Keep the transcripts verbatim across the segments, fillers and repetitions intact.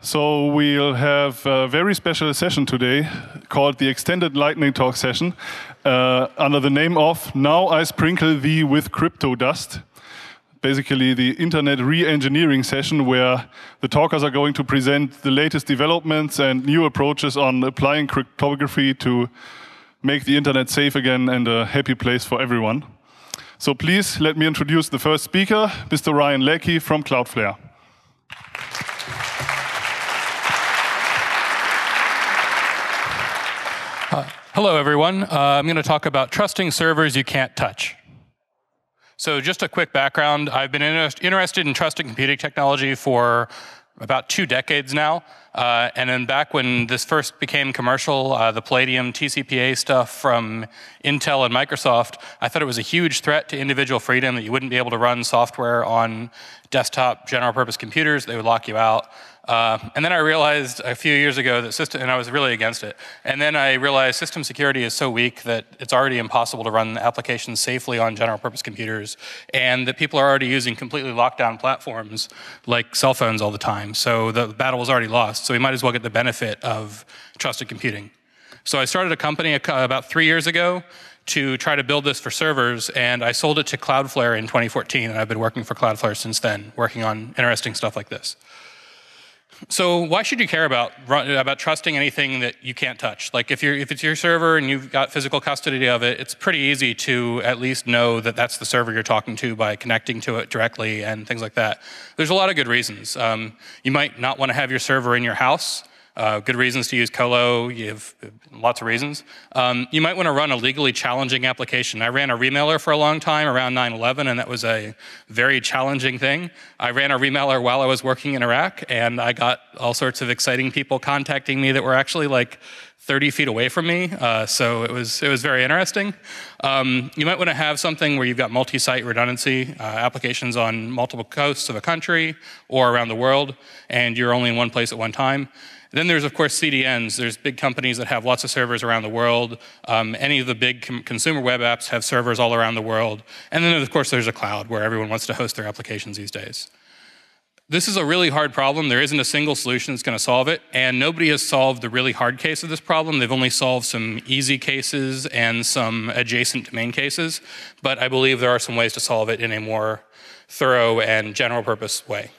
So we'll have a very special session today called the Extended Lightning Talk Session uh, under the name of Now I Sprinkle Thee with Crypto Dust. Basically the internet re-engineering session where the talkers are going to present the latest developments and new approaches on applying cryptography to make the internet safe again and a happy place for everyone. So please let me introduce the first speaker, Mister Ryan Lackey from Cloudflare. Uh, hello, everyone. Uh, I'm going to talk about trusting servers you can't touch. So just a quick background. I've been inter interested in trusted computing technology for about two decades now. Uh, and then back when this first became commercial, uh, the Palladium T C P A stuff from Intel and Microsoft, I thought it was a huge threat to individual freedom that you wouldn't be able to run software on desktop general purpose computers. They would lock you out. Uh, and then I realized a few years ago that system, and I was really against it. And then I realized system security is so weak that it's already impossible to run applications safely on general purpose computers, and that people are already using completely locked down platforms like cell phones all the time. So the battle was already lost. So we might as well get the benefit of trusted computing. So I started a company about three years ago to try to build this for servers, and I sold it to Cloudflare in twenty fourteen, and I've been working for Cloudflare since then, working on interesting stuff like this. So why should you care about about trusting anything that you can't touch? Like if you're if it's your server and you've got physical custody of it, it's pretty easy to at least know that that's the server you're talking to by connecting to it directly and things like that. There's a lot of good reasons. Um, you might not want to have your server in your house. Uh, good reasons to use Colo. You have lots of reasons. Um, you might want to run a legally challenging application. I ran a remailer for a long time around nine eleven, and that was a very challenging thing. I ran a remailer while I was working in Iraq, and I got all sorts of exciting people contacting me that were actually like thirty feet away from me. Uh, so it was it was very interesting. Um, you might want to have something where you've got multi-site redundancy, uh, applications on multiple coasts of a country or around the world, and you're only in one place at one time. Then there's, of course, C D Ns. There's big companies that have lots of servers around the world. Um, any of the big com consumer web apps have servers all around the world. And then, of course, there's a cloud where everyone wants to host their applications these days. This is a really hard problem. There isn't a single solution that's going to solve it. And nobody has solved the really hard case of this problem. They've only solved some easy cases and some adjacent domain cases. But I believe there are some ways to solve it in a more thorough and general purpose way.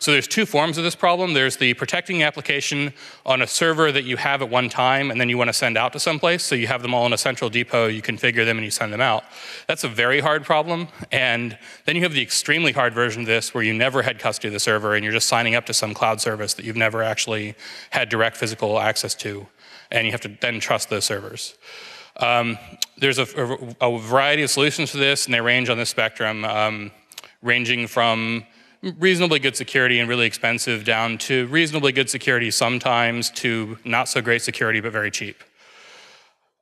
So there's two forms of this problem. There's the protecting application on a server that you have at one time and then you want to send out to someplace. So you have them all in a central depot, you configure them and you send them out. That's a very hard problem. And then you have the extremely hard version of this where you never had custody of the server and you're just signing up to some cloud service that you've never actually had direct physical access to. And you have to then trust those servers. Um, there's a, a, a variety of solutions to this and they range on this spectrum, um, ranging from reasonably good security and really expensive down to reasonably good security sometimes to not so great security but very cheap.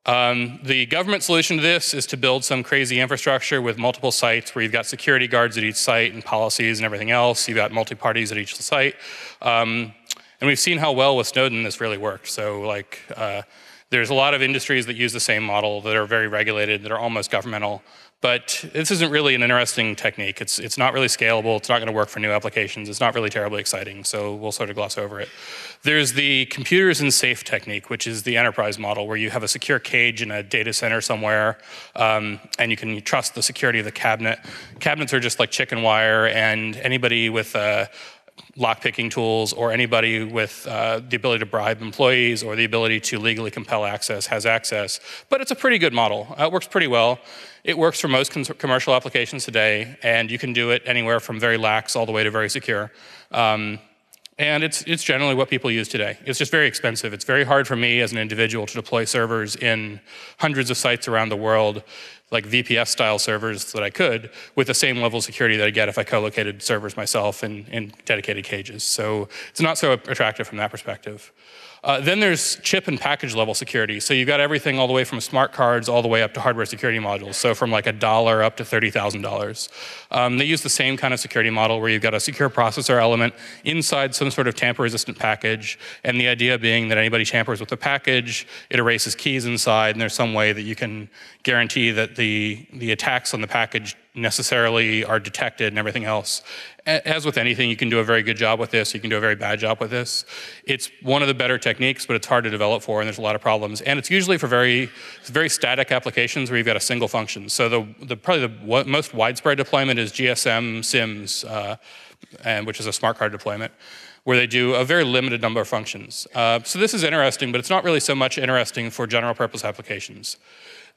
Um, the government solution to this is to build some crazy infrastructure with multiple sites where you've got security guards at each site and policies and everything else. You've got multi-parties at each site. Um, and we've seen how well with Snowden this really worked. So like uh, there's a lot of industries that use the same model that are very regulated, that are almost governmental. But this isn't really an interesting technique. It's, it's not really scalable. It's not going to work for new applications. It's not really terribly exciting, so we'll sort of gloss over it. There's the computers and safe technique, which is the enterprise model, where you have a secure cage in a data center somewhere, um, and you can trust the security of the cabinet. Cabinets are just like chicken wire, and anybody with a lockpicking tools or anybody with uh, the ability to bribe employees or the ability to legally compel access has access. But it's a pretty good model. Uh, it works pretty well. It works for most commercial applications today, and you can do it anywhere from very lax all the way to very secure. Um, and it's, it's generally what people use today. It's just very expensive. It's very hard for me as an individual to deploy servers in hundreds of sites around the world, like V P S-style servers that I could, with the same level of security that I get if I co-located servers myself in, in dedicated cages. So it's not so attractive from that perspective. Uh, then there's chip and package level security. So you've got everything all the way from smart cards all the way up to hardware security modules. So from like a dollar up to thirty thousand dollars. Um, they use the same kind of security model where you've got a secure processor element inside some sort of tamper-resistant package. And the idea being that anybody tampers with the package, it erases keys inside, and there's some way that you can guarantee that the the, the attacks on the package necessarily are detected and everything else. As with anything, you can do a very good job with this, you can do a very bad job with this. It's one of the better techniques, but it's hard to develop for, and there's a lot of problems. And it's usually for very, very static applications where you've got a single function. So the, the probably the most widespread deployment is G S M SIMs, uh, and which is a smart card deployment, where they do a very limited number of functions. Uh, so this is interesting, but it's not really so much interesting for general purpose applications.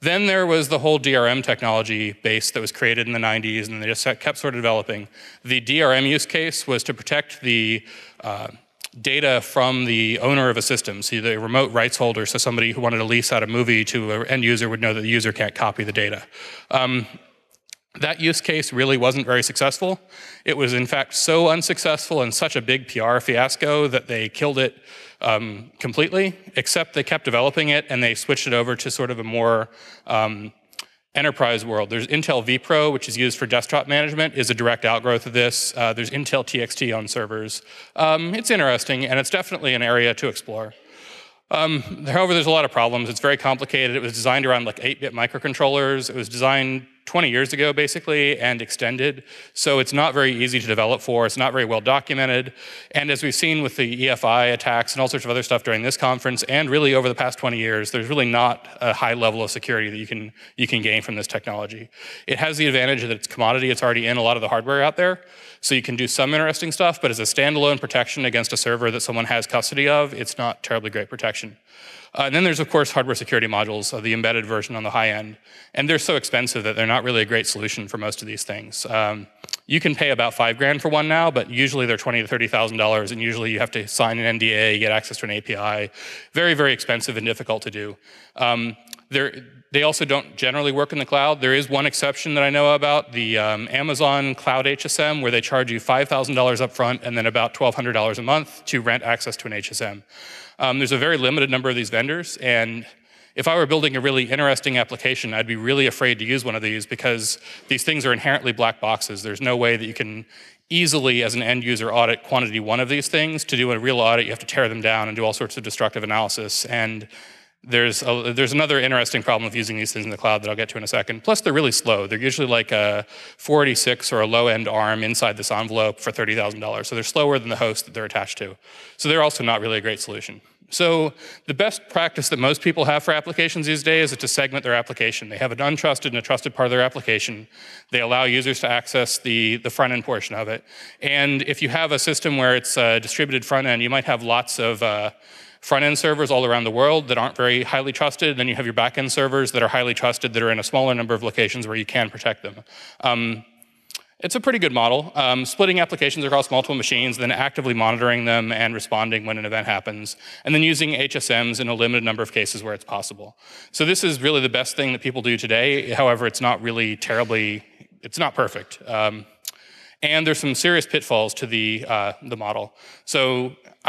Then there was the whole D R M technology base that was created in the nineties, and they just kept sort of developing. The D R M use case was to protect the uh, data from the owner of a system, so the remote rights holder, so somebody who wanted to lease out a movie to an end user would know that the user can't copy the data. Um, That use case really wasn't very successful. It was, in fact, so unsuccessful and such a big P R fiasco that they killed it um, completely, except they kept developing it and they switched it over to sort of a more um, enterprise world. There's Intel VPro, which is used for desktop management, is a direct outgrowth of this. Uh, there's Intel T X T on servers. Um, it's interesting, and it's definitely an area to explore. Um, however, there's a lot of problems. It's very complicated. It was designed around like eight-bit microcontrollers. It was designed twenty years ago, basically, and extended. So it's not very easy to develop for. It's not very well documented. And as we've seen with the E F I attacks and all sorts of other stuff during this conference, and really over the past twenty years, there's really not a high level of security that you can, you can gain from this technology. It has the advantage that it's commodity. It's already in a lot of the hardware out there. So you can do some interesting stuff, but as a standalone protection against a server that someone has custody of, it's not terribly great protection. Uh, and then there's, of course, hardware security modules, uh, the embedded version on the high end. And they're so expensive that they're not really a great solution for most of these things. Um, you can pay about five grand for one now, but usually they're twenty to thirty thousand dollars, and usually you have to sign an N D A, you get access to an A P I. Very, very expensive and difficult to do. Um, they also don't generally work in the cloud. There is one exception that I know about, the um, Amazon Cloud H S M, where they charge you five thousand dollars up front and then about twelve hundred dollars a month to rent access to an H S M. Um, there's a very limited number of these vendors, and if I were building a really interesting application, I'd be really afraid to use one of these because these things are inherently black boxes. There's no way that you can easily, as an end user, audit quantity one of these things. To do a real audit, you have to tear them down and do all sorts of destructive analysis. And there's, a, there's another interesting problem with using these things in the cloud that I'll get to in a second. Plus, they're really slow. They're usually like a four eighty-six or a low-end ARM inside this envelope for thirty thousand dollars. So they're slower than the host that they're attached to. So they're also not really a great solution. So the best practice that most people have for applications these days is to segment their application. They have an untrusted and a trusted part of their application. They allow users to access the, the front-end portion of it. And if you have a system where it's a distributed front-end, you might have lots of uh, front-end servers all around the world that aren't very highly trusted. Then you have your back-end servers that are highly trusted that are in a smaller number of locations where you can protect them. Um, It's a pretty good model, um, splitting applications across multiple machines, then actively monitoring them and responding when an event happens, and then using H S Ms in a limited number of cases where it's possible. So this is really the best thing that people do today. However, it's not really terribly, it's not perfect. Um, and there's some serious pitfalls to the, uh, the model. So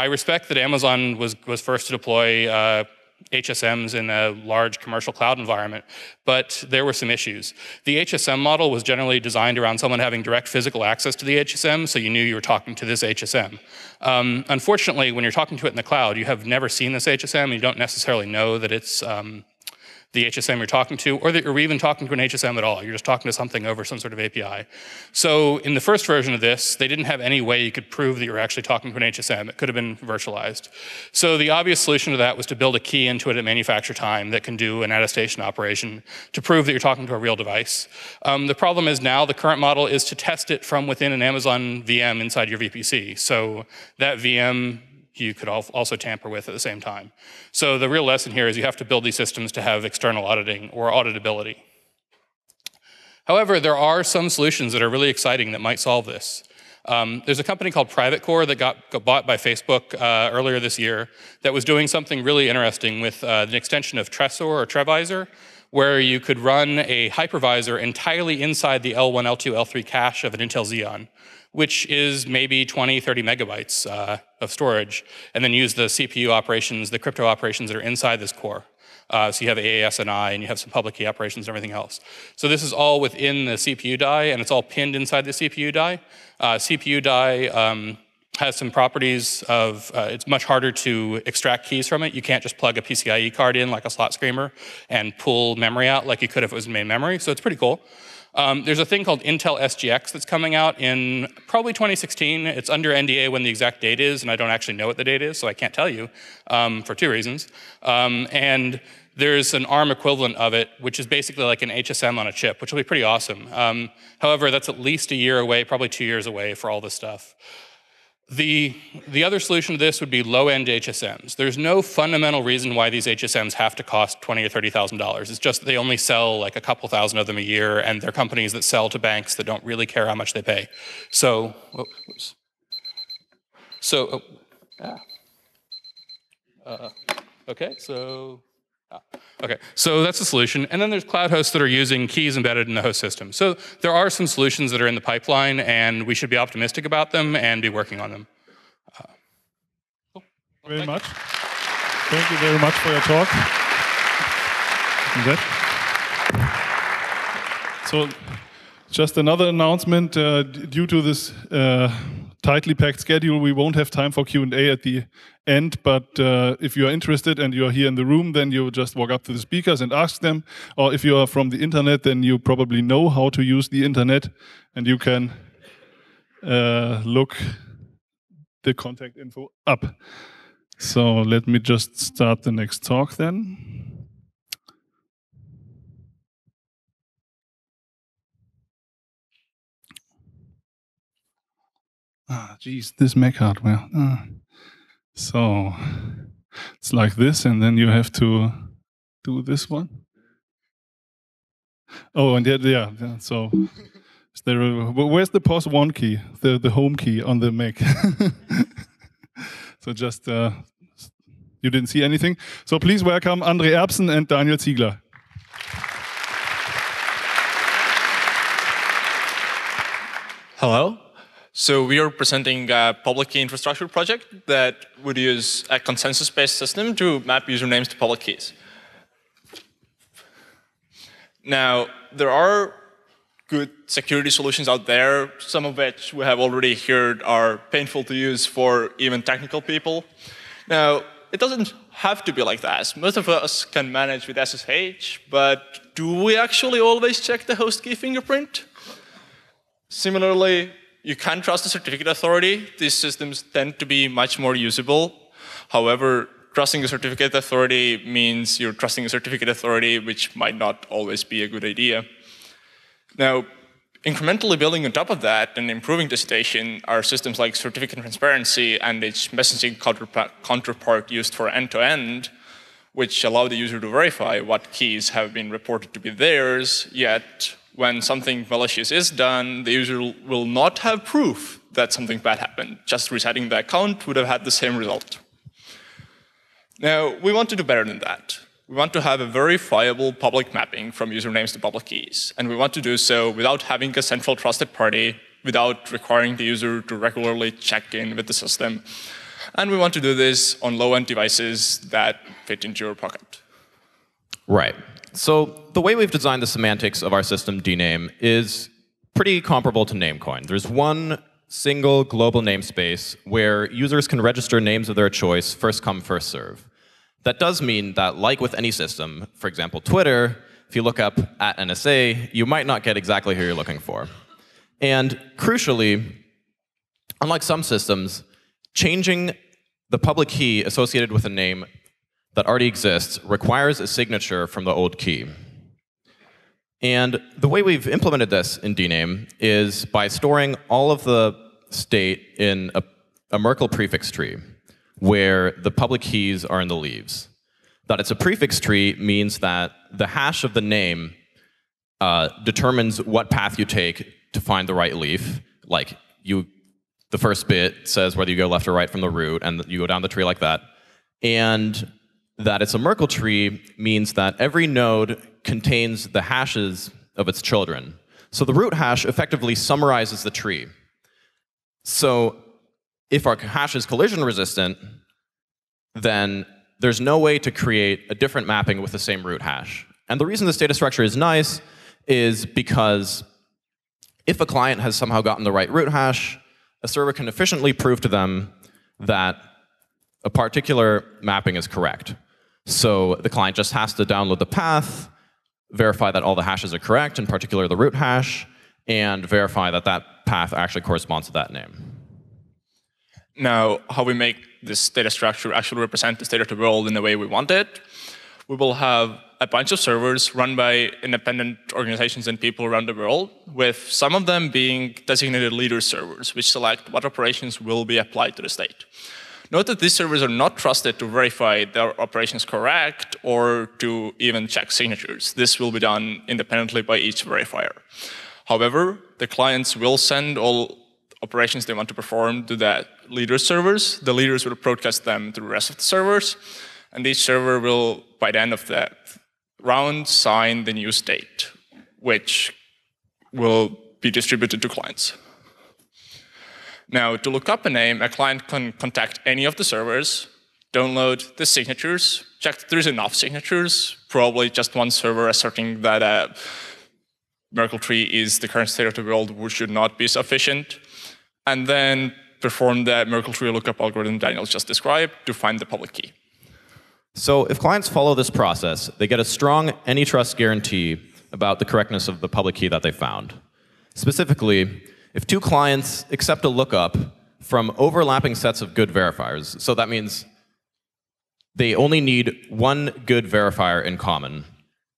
I respect that Amazon was, was first to deploy uh, H S Ms in a large commercial cloud environment, but there were some issues. The H S M model was generally designed around someone having direct physical access to the H S M, so you knew you were talking to this H S M. Um, unfortunately, when you're talking to it in the cloud, you have never seen this H S M, and you don't necessarily know that it's um, the H S M you're talking to, or that you're even talking to an H S M at all. You're just talking to something over some sort of A P I. So in the first version of this, they didn't have any way you could prove that you were actually talking to an H S M. It could have been virtualized. So the obvious solution to that was to build a key into it at manufacture time that can do an attestation operation to prove that you're talking to a real device. Um, the problem is now the current model is to test it from within an Amazon V M inside your V P C. So that V M you could also tamper with at the same time. So the real lesson here is you have to build these systems to have external auditing or auditability. However, there are some solutions that are really exciting that might solve this. Um, there's a company called PrivateCore that got, got bought by Facebook uh, earlier this year that was doing something really interesting with uh, an extension of Tresor or Trevisor, where you could run a hypervisor entirely inside the L one, L two, L three cache of an Intel Xeon, which is maybe twenty, thirty megabytes uh, of storage, and then use the C P U operations, the crypto operations that are inside this core. Uh, so you have A A S N I, and you have some public key operations and everything else. So this is all within the C P U die, and it's all pinned inside the C P U die. Uh, C P U die um, has some properties of, uh, it's much harder to extract keys from it. You can't just plug a P C I E card in like a slot screamer and pull memory out like you could if it was main memory, so it's pretty cool. Um, there's a thing called Intel S G X that's coming out in probably twenty sixteen. It's under N D A when the exact date is, and I don't actually know what the date is, so I can't tell you um, for two reasons. Um, and there's an A R M equivalent of it, which is basically like an H S M on a chip, which will be pretty awesome. Um, however, that's at least a year away, probably two years away for all this stuff. The, the other solution to this would be low-end H S Ms. There's no fundamental reason why these H S Ms have to cost twenty thousand or thirty thousand dollars. It's just that they only sell like a couple thousand of them a year, and they're companies that sell to banks that don't really care how much they pay. So, oh, oops. So, oh, ah. uh, okay, so... Ah, okay, so that's the solution. And then there's cloud hosts that are using keys embedded in the host system. So there are some solutions that are in the pipeline, and we should be optimistic about them and be working on them. Uh, cool. well, very thank much. You. Thank you very much for your talk. So just another announcement. Uh, due to this uh, tightly packed schedule, we won't have time for Q and A at the end, but uh, if you are interested and you are here in the room, then you just walk up to the speakers and ask them, or if you are from the internet, then you probably know how to use the internet, and you can uh, look the contact info up. So let me just start the next talk then. Ah, geez, this Mac hardware. Ah. So it's like this, and then you have to do this one. Oh, and yeah, yeah. yeah. So is there a, where's the pos one key, the the home key on the Mac? So just uh, you didn't see anything. So please welcome André Erbsen and Daniel Ziegler. Hello. So we are presenting a public key infrastructure project that would use a consensus-based system to map usernames to public keys. Now, there are good security solutions out there, some of which we have already heard are painful to use for even technical people. Now, it doesn't have to be like that. Most of us can manage with S S H, but do we actually always check the host key fingerprint? Similarly, you can trust the certificate authority. These systems tend to be much more usable. However, trusting a certificate authority means you're trusting a certificate authority, which might not always be a good idea. Now, incrementally building on top of that and improving the station are systems like Certificate Transparency and its messaging counterpart used for end-to-end, which allow the user to verify what keys have been reported to be theirs, yet when something malicious is done, the user will not have proof that something bad happened. Just resetting the account would have had the same result. Now, we want to do better than that. We want to have a verifiable public mapping from usernames to public keys. And we want to do so without having a central trusted party, without requiring the user to regularly check in with the system. And we want to do this on low-end devices that fit into your pocket. Right. So the way we've designed the semantics of our system D NAME is pretty comparable to Namecoin. There's one single global namespace where users can register names of their choice, first come, first serve. That does mean that, like with any system, for example, Twitter, if you look up at N S A, you might not get exactly who you're looking for. And crucially, unlike some systems, changing the public key associated with a name that already exists requires a signature from the old key. And the way we've implemented this in D NAME is by storing all of the state in a, a Merkle prefix tree, where the public keys are in the leaves. That it's a prefix tree means that the hash of the name uh, determines what path you take to find the right leaf. Like, you, the first bit says whether you go left or right from the root, and you go down the tree like that. And that it's a Merkle tree means that every node contains the hashes of its children. So the root hash effectively summarizes the tree. So if our hash is collision resistant, then there's no way to create a different mapping with the same root hash. And the reason this data structure is nice is because if a client has somehow gotten the right root hash, a server can efficiently prove to them that a particular mapping is correct. So the client just has to download the path, verify that all the hashes are correct, in particular the root hash, and verify that that path actually corresponds to that name. Now, how we make this data structure actually represent this data to the world in the way we want it, we will have a bunch of servers run by independent organizations and people around the world, with some of them being designated leader servers, which select what operations will be applied to the state. Note that these servers are not trusted to verify their operations correct or to even check signatures. This will be done independently by each verifier. However, the clients will send all operations they want to perform to the leader servers. The leaders will broadcast them to the rest of the servers, and each server will, by the end of the round, sign the new state, which will be distributed to clients. Now, to look up a name, a client can contact any of the servers, download the signatures, check that there's enough signatures, probably just one server asserting that a Merkle tree is the current state of the world, which should not be sufficient, and then perform the Merkle tree lookup algorithm Daniel just described to find the public key. So if clients follow this process, they get a strong antitrust guarantee about the correctness of the public key that they found. Specifically, if two clients accept a lookup from overlapping sets of good verifiers, so that means they only need one good verifier in common,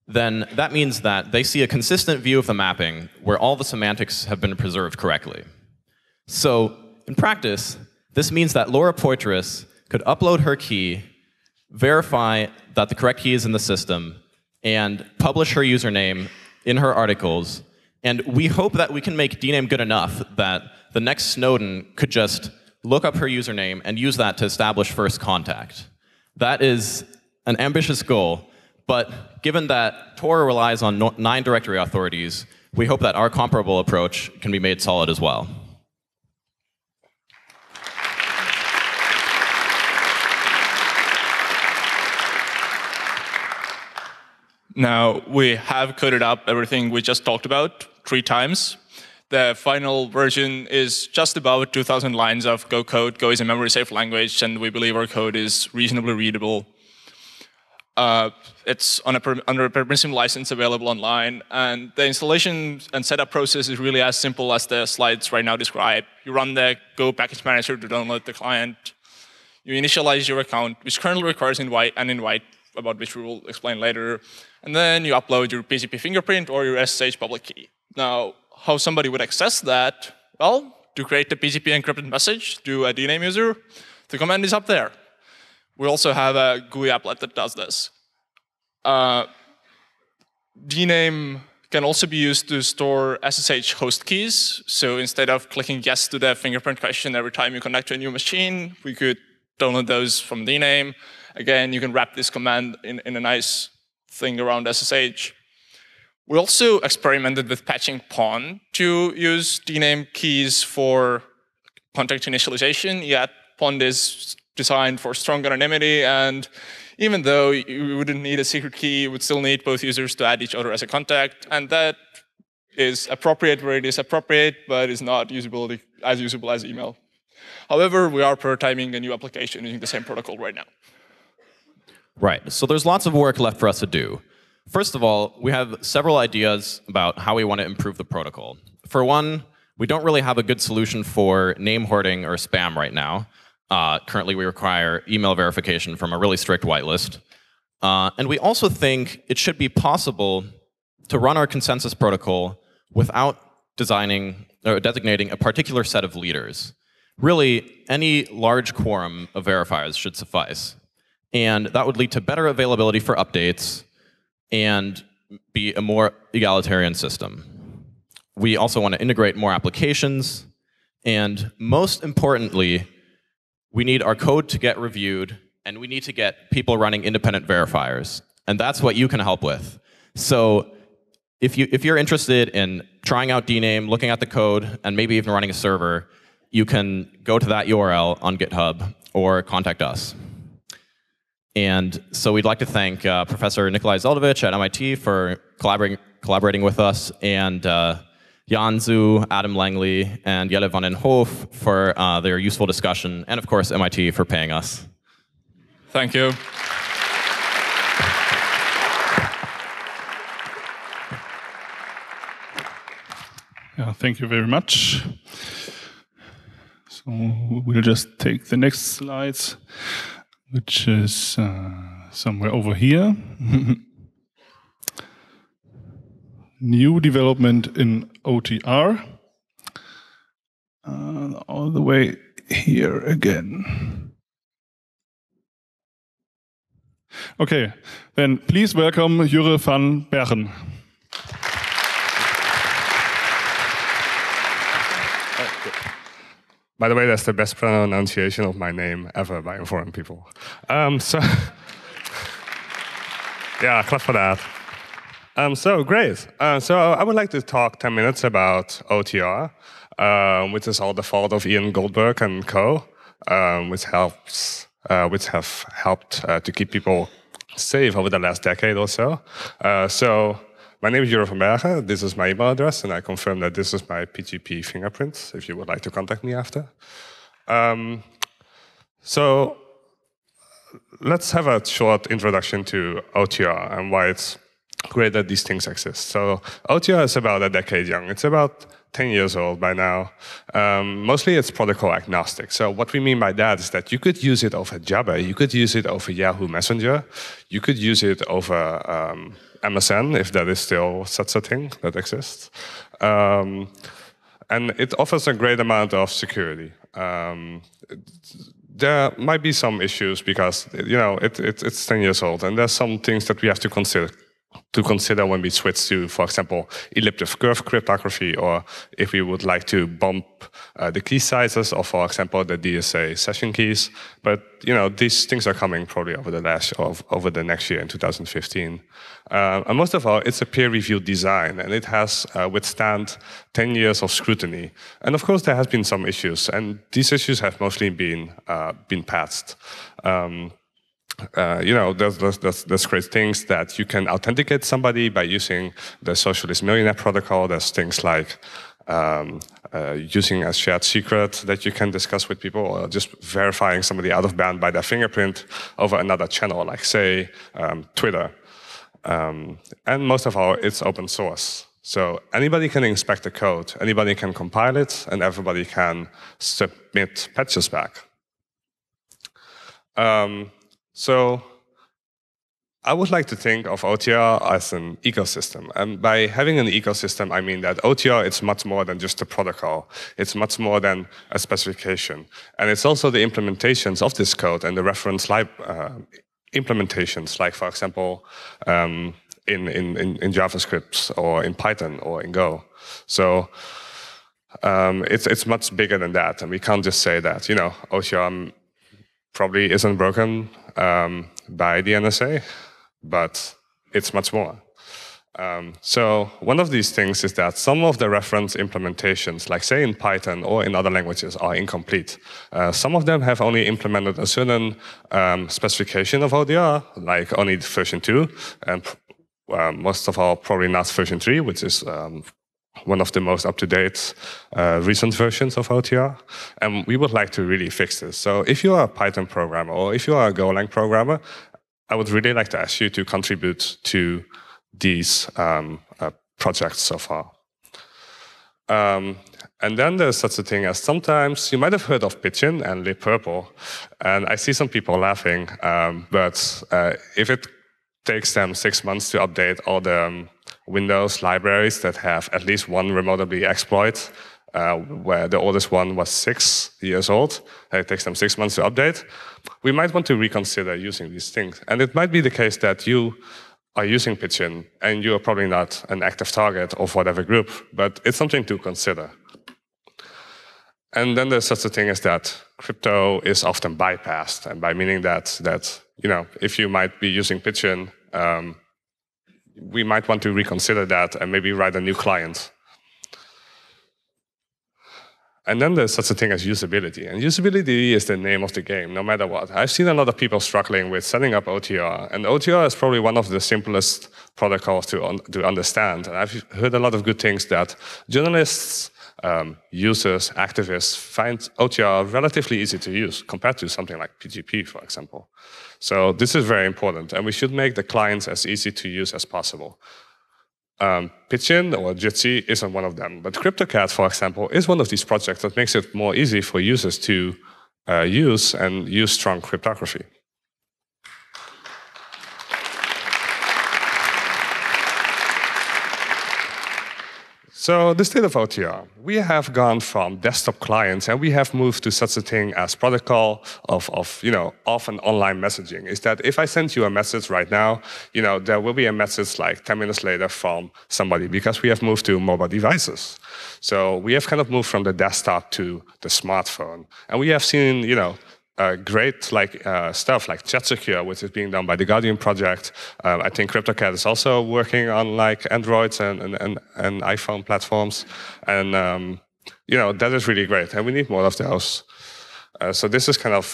then that means that they see a consistent view of the mapping where all the semantics have been preserved correctly. So in practice, this means that Laura Poitras could upload her key, verify that the correct key is in the system, and publish her username in her articles. And we hope that we can make D NAME good enough that the next Snowden could just look up her username and use that to establish first contact. That is an ambitious goal, but given that Tor relies on no nine directory authorities, we hope that our comparable approach can be made solid as well. Now, we have coded up everything we just talked about three times. The final version is just about two thousand lines of Go code. Go is a memory-safe language, and we believe our code is reasonably readable. Uh, it's on a per under a permissive license available online, and the installation and setup process is really as simple as the slides right now describe. You run the Go package manager to download the client. You initialize your account, which currently requires invite an invite, about which we will explain later. And then you upload your P G P fingerprint or your S S H public key. Now, how somebody would access that? Well, to create the P G P encrypted message to a D NAME user, the command is up there. We also have a G U I applet that does this. Uh, D NAME can also be used to store S S H host keys. So instead of clicking yes to the fingerprint question every time you connect to a new machine, we could download those from D NAME. Again, you can wrap this command in, in a nice thing around S S H. We also experimented with patching Pond to use D NAME keys for contact initialization, yet Pond is designed for strong anonymity, and even though you wouldn't need a secret key, you would still need both users to add each other as a contact, and that is appropriate where it is appropriate, but is not usability, as usable as email. However, we are prototyping a new application using the same protocol right now. Right, so there's lots of work left for us to do. First of all, we have several ideas about how we want to improve the protocol. For one, we don't really have a good solution for name hoarding or spam right now. Uh, currently, we require email verification from a really strict whitelist. Uh, and we also think it should be possible to run our consensus protocol without designing or designating a particular set of leaders. Really, any large quorum of verifiers should suffice. And that would lead to better availability for updates and be a more egalitarian system. We also want to integrate more applications. And most importantly, we need our code to get reviewed, and we need to get people running independent verifiers. And that's what you can help with. So if, you, if you're interested in trying out D NAME, looking at the code, and maybe even running a server, you can go to that U R L on GitHub or contact us. And so we'd like to thank uh, Professor Nikolai Zeldovich at M I T for collaborating, collaborating with us, and uh, Jan Zhu, Adam Langley, and Jelle van den Hoof for uh, their useful discussion, and of course M I T for paying us. Thank you. Yeah, thank you very much. So we'll just take the next slides, which is uh, somewhere over here. New development in O T R, uh, all the way here again. Okay, then please welcome Jurre van Bergen. By the way, that's the best pronunciation of my name ever by foreign people. Um, so, yeah, clap for that. Um, so, great. Uh, so, I would like to talk ten minutes about O T R, um, which is all the fault of Ian Goldberg and co, um, which helps, uh, which have helped uh, to keep people safe over the last decade or so. Uh, so. My name is Jurre van Bergen, this is my email address, and I confirm that this is my P G P fingerprints, if you would like to contact me after. Um, so let's have a short introduction to O T R and why it's great that these things exist. So O T R is about a decade young. It's about ten years old by now. Um, mostly it's protocol agnostic. So what we mean by that is that you could use it over Jabber, you could use it over Yahoo Messenger, you could use it over um, M S N, if that is still such a thing that exists. Um, and it offers a great amount of security. Um, there might be some issues because, you know, it, it, it's ten years old, and there's some things that we have to consider. to consider when we switch to, for example, elliptic curve cryptography, or if we would like to bump uh, the key sizes of, for example, the D S A session keys. But, you know, these things are coming probably over the last, of, over the next year in two thousand fifteen. Uh, and most of all, it's a peer-reviewed design, and it has uh, withstand ten years of scrutiny. And of course, there has been some issues, and these issues have mostly been, uh, been patched. Um, Uh, you know, there's, there's, there's great things that you can authenticate somebody by using the socialist millionaire protocol. There's things like um, uh, using a shared secret that you can discuss with people, or just verifying somebody out of band by their fingerprint over another channel, like, say, um, Twitter. Um, and most of all, it's open source. So anybody can inspect the code, anybody can compile it, and everybody can submit patches back. Um, So I would like to think of O T R as an ecosystem. And by having an ecosystem, I mean that O T R is much more than just a protocol. It's much more than a specification. And it's also the implementations of this code and the reference lib uh, implementations, like, for example, um, in, in, in, in JavaScript or in Python or in Go. So um, it's, it's much bigger than that. And we can't just say that, you know, O T R probably isn't broken um, by the N S A, but it's much more. Um, so one of these things is that some of the reference implementations, like, say, in Python or in other languages, are incomplete. Uh, some of them have only implemented a certain um, specification of O T R, like only version two, and uh, most of all, probably not version three, which is um, one of the most up-to-date uh, recent versions of O T R, and we would like to really fix this. So if you are a Python programmer or if you are a Golang programmer, I would really like to ask you to contribute to these um, uh, projects so far. Um, and then there's such a thing as, sometimes you might have heard of Pidgin and LibPurple, and I see some people laughing, um, but uh, if it takes them six months to update all the um, Windows libraries that have at least one remotely exploit, uh, where the oldest one was six years old, and it takes them six months to update, we might want to reconsider using these things. And it might be the case that you are using Pidgin, and you are probably not an active target of whatever group, but it's something to consider. And then there's such a thing as that crypto is often bypassed, and by meaning that, that you know, if you might be using Pidgin, um, we might want to reconsider that and maybe write a new client. And then there's such a thing as usability. And usability is the name of the game, no matter what. I've seen a lot of people struggling with setting up O T R. And O T R is probably one of the simplest protocols to, un to understand. And I've heard a lot of good things that journalists, um, users, activists find O T R relatively easy to use compared to something like P G P, for example. So this is very important. And we should make the clients as easy to use as possible. Um, Pidgin or Jitsi isn't one of them, but CryptoCat, for example, is one of these projects that makes it more easy for users to uh, use and use strong cryptography. So the state of O T R, we have gone from desktop clients and we have moved to such a thing as protocol of, of you know, off and online messaging. Is that if I send you a message right now, you know, there will be a message like ten minutes later from somebody because we have moved to mobile devices. So we have kind of moved from the desktop to the smartphone. And we have seen, you know, Uh, great like uh, stuff like ChatSecure, which is being done by the Guardian project. Um, I think CryptoCat is also working on like Androids and, and, and, and iPhone platforms. And um, you know, that is really great. And we need more of those. Uh, so this is kind of,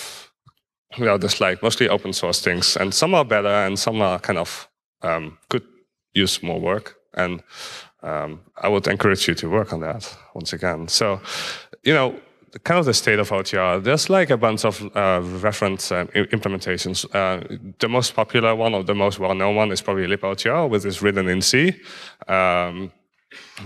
you know, just like mostly open source things. And some are better and some are kind of um, could use more work. And um, I would encourage you to work on that once again. So, you know, kind of the state of O T R. There's like a bunch of uh, reference um, implementations. Uh, the most popular one or the most well-known one is probably libOTR, which is written in C. Um,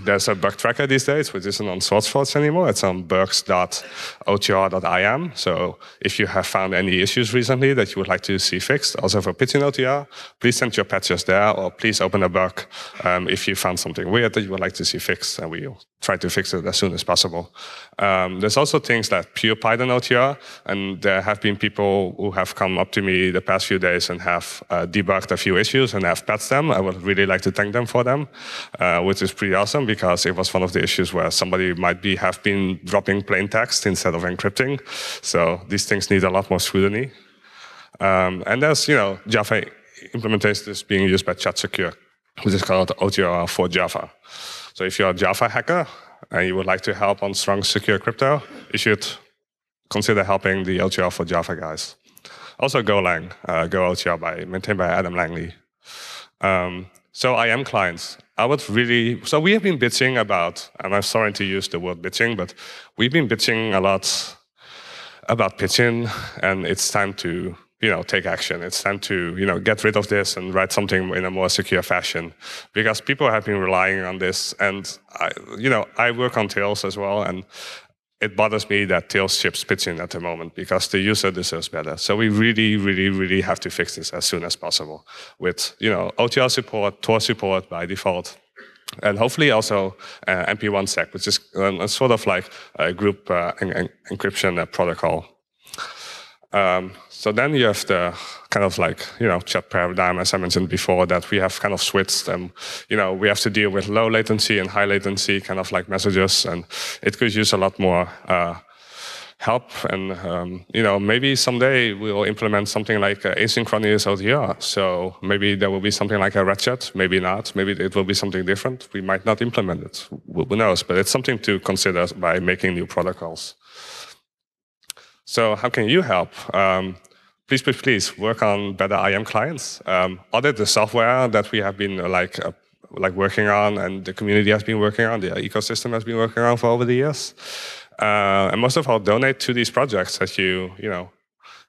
there's a bug tracker these days, which isn't on SourceForge anymore. It's on bugs dot O T R dot I M. So if you have found any issues recently that you would like to see fixed, also for Pidgin O T R, please send your patches there, or please open a bug um, if you found something weird that you would like to see fixed, and we'll try to fix it as soon as possible. Um, there's also things like pure Python O T R, and there have been people who have come up to me the past few days and have uh, debugged a few issues and have patched them. I would really like to thank them for them, uh, which is pretty awesome because it was one of the issues where somebody might be have been dropping plain text instead of encrypting. So these things need a lot more scrutiny. Um, and there's, you know, Java implementations being used by ChatSecure, which is called O T R for Java. So if you're a Java hacker and you would like to help on strong, secure crypto, you should consider helping the O T R for Java guys. Also Golang, uh, Go O T R by, maintained by Adam Langley. Um, so I A M clients, I would really, so we have been bitching about, and I'm sorry to use the word bitching, but we've been bitching a lot about Pidgin, and it's time to, you know, take action. It's time to, you know, get rid of this and write something in a more secure fashion, because people have been relying on this. And I, you know, I work on Tails as well, and it bothers me that Tails ships Pidgin at the moment because the user deserves better. So we really, really, really have to fix this as soon as possible with, you know, O T R support, Tor support by default, and hopefully also uh, M P one sec, which is um, sort of like a group uh, en en encryption uh, protocol. Um, so then you have the kind of like, you know, chat paradigm, as I mentioned before, that we have kind of switched, and, you know, we have to deal with low latency and high latency kind of like messages, and it could use a lot more uh, help. And, um, you know, maybe someday we will implement something like uh, asynchronous O T R. So maybe there will be something like a red chat, maybe not, maybe it will be something different. We might not implement it, who knows, but it's something to consider by making new protocols. So how can you help? Um, please, please, please work on better I A M clients. Um, audit the software that we have been like uh, like working on, and the community has been working on, the ecosystem has been working on for over the years. Uh, and most of all, donate to these projects that you you know,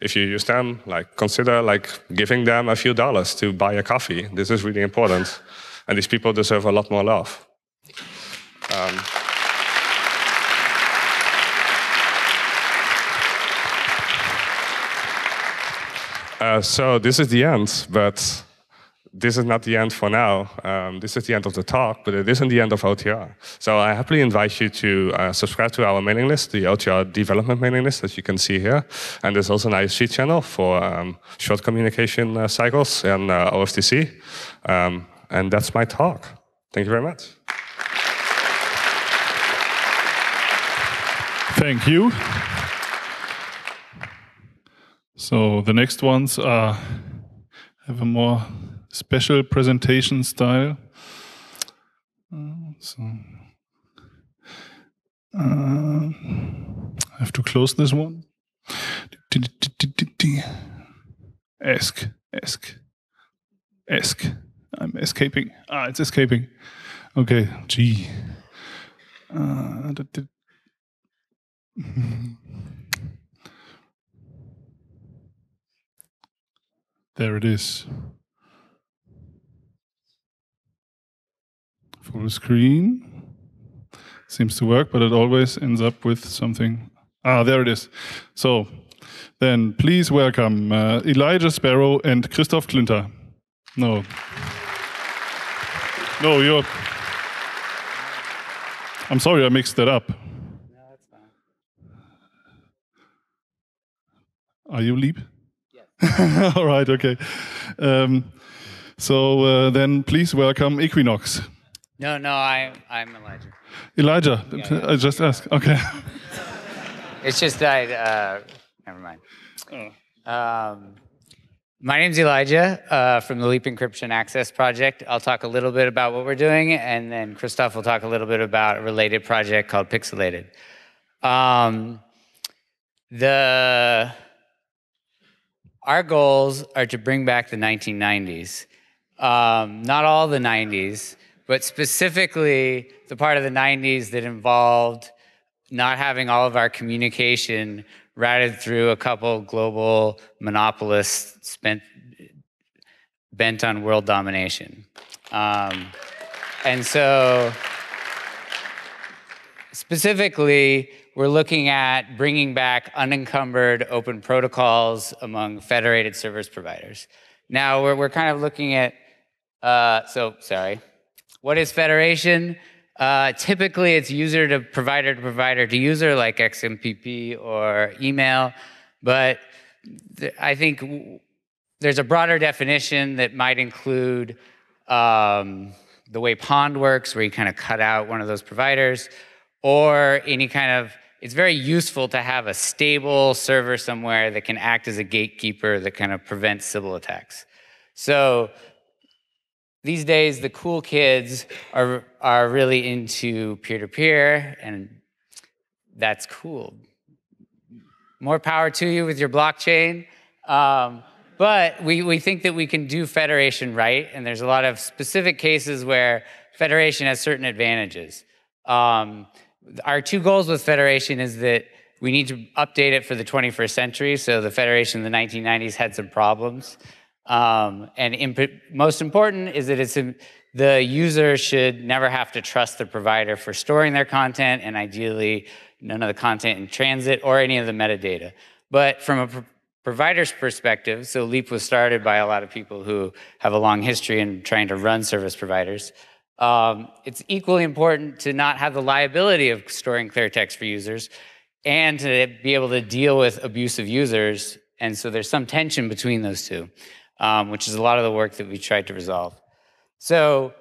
if you use them, like consider like giving them a few dollars to buy a coffee. This is really important, and these people deserve a lot more love. Um, Uh, so this is the end, but this is not the end for now. Um, this is the end of the talk, but it isn't the end of O T R. So I happily invite you to uh, subscribe to our mailing list, the O T R development mailing list that you can see here. And there's also an I S G channel for um, short communication uh, cycles and uh, O F T C. Um, and that's my talk. Thank you very much. Thank you. So the next ones are, have a more special presentation style. So Uh, I have to close this one. Ask, ask, ask. I'm escaping. Ah, it's escaping. Okay, G. Uh, there it is. Full screen. Seems to work, but it always ends up with something. Ah, there it is. So then please welcome uh, Elijah Sparrow and Christoph Klinter. No. No, you're... I'm sorry I mixed that up. No, that's fine. Are you Lieb? Yes. All right, okay. Um, so uh, then please welcome Equinox. No, no, I, I'm Elijah. Elijah, yeah, yeah. I just asked. Okay. It's just that, uh, never mind. Oh. Um, my name's Elijah uh, from the Leap Encryption Access Project. I'll talk a little bit about what we're doing, and then Christoph will talk a little bit about a related project called Pixelated. Um, the, our goals are to bring back the nineteen nineties. Um, not all the nineties, but specifically the part of the nineties that involved not having all of our communication routed through a couple global monopolists spent, bent on world domination. Um, and so specifically, we're looking at bringing back unencumbered open protocols among federated service providers. Now, we're, we're kind of looking at, uh, so sorry. What is federation? Uh, typically, it's user to provider to provider to user, like X M P P or email. But th I think w there's a broader definition that might include um, the way Pond works, where you kind of cut out one of those providers, or any kind of, it's very useful to have a stable server somewhere that can act as a gatekeeper that kind of prevents civil attacks. So these days, the cool kids are, are really into peer-to-peer, and that's cool. More power to you with your blockchain. Um, but we, we think that we can do federation right, and there's a lot of specific cases where federation has certain advantages. Um, our two goals with federation is that we need to update it for the twenty-first century, so the federation in the nineteen nineties had some problems. Um, and in, most important is that it's in, the user should never have to trust the provider for storing their content, and ideally none of the content in transit or any of the metadata. But from a pro provider's perspective, so Leap was started by a lot of people who have a long history in trying to run service providers. Um, it's equally important to not have the liability of storing clear text for users and to be able to deal with abusive users. And so there's some tension between those two. Um, which is a lot of the work that we tried to resolve. So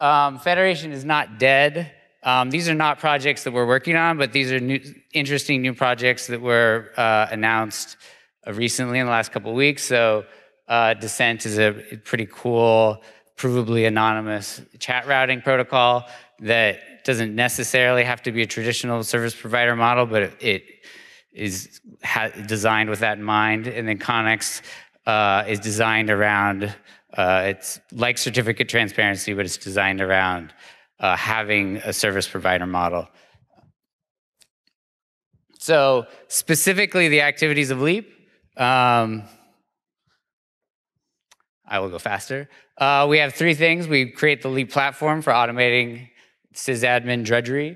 um, federation is not dead. Um, these are not projects that we're working on, but these are new, interesting new projects that were uh, announced uh, recently in the last couple of weeks. So uh, Descent is a pretty cool, provably anonymous chat routing protocol that doesn't necessarily have to be a traditional service provider model, but it, it is ha designed with that in mind. And then Connex Uh, is designed around, uh, it's like certificate transparency, but it's designed around uh, having a service provider model. So specifically the activities of Leap, um, I will go faster. Uh, we have three things. We create the Leap platform for automating sysadmin drudgery.